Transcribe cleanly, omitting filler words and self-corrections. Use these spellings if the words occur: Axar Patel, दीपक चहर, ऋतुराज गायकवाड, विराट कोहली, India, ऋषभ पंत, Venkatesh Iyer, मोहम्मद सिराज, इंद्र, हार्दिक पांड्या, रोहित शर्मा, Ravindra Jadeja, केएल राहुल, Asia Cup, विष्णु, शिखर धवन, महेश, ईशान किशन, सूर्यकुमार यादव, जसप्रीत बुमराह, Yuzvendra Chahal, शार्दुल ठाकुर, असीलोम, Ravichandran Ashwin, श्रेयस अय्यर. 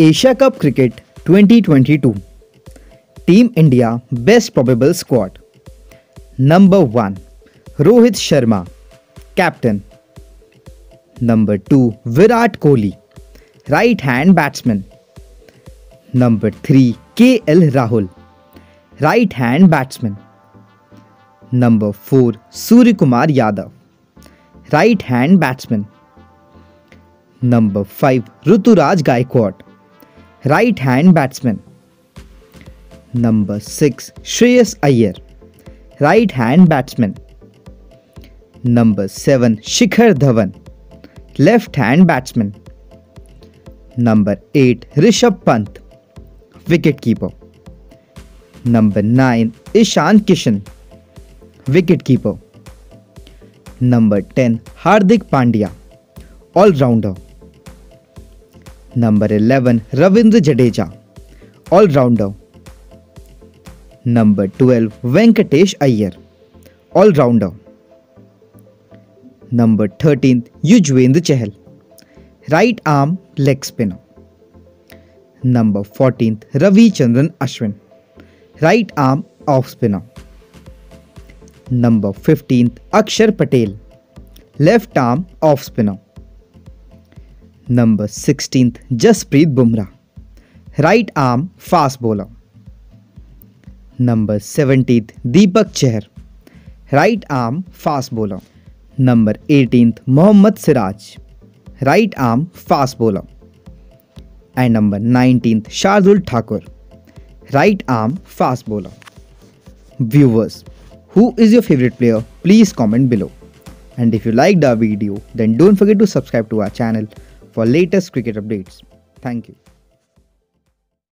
Asia cup cricket 2022 team India best probable squad. Number 1 रोहित शर्मा captain. Number 2 विराट कोहली right hand batsman. Number 3 केएल राहुल right hand batsman. Number 4 सूर्यकुमार यादव right hand batsman. Number 5 ऋतुराज गायकवाड right hand batsman. Number 6 श्रेयस अय्यर right hand batsman. Number 7 शिखर धवन left hand batsman. Number 8 ऋषभ पंत wicket keeper. Number 9 ईशान किशन wicket keeper. Number 10 हार्दिक पांड्या allrounder. Number 11 Ravindra Jadeja allrounder. Number 12 Venkatesh Iyer allrounder. Number 13 Yuzvendra Chahal right arm leg spinner. Number 14 Ravichandran Ashwin right arm off spinner. Number 15 Axar Patel left arm off spinner. Number 16 जसप्रीत बुमराह right arm fast bowler. Number 17 दीपक चहर right arm fast bowler. Number 18 मोहम्मद सिराज right arm fast bowler and number 19 शार्दुल ठाकुर right arm fast bowler. Viewers, who is your favorite player? Please comment below. And if you liked our video, then don't forget to subscribe to our channel for latest cricket updates. Thank you.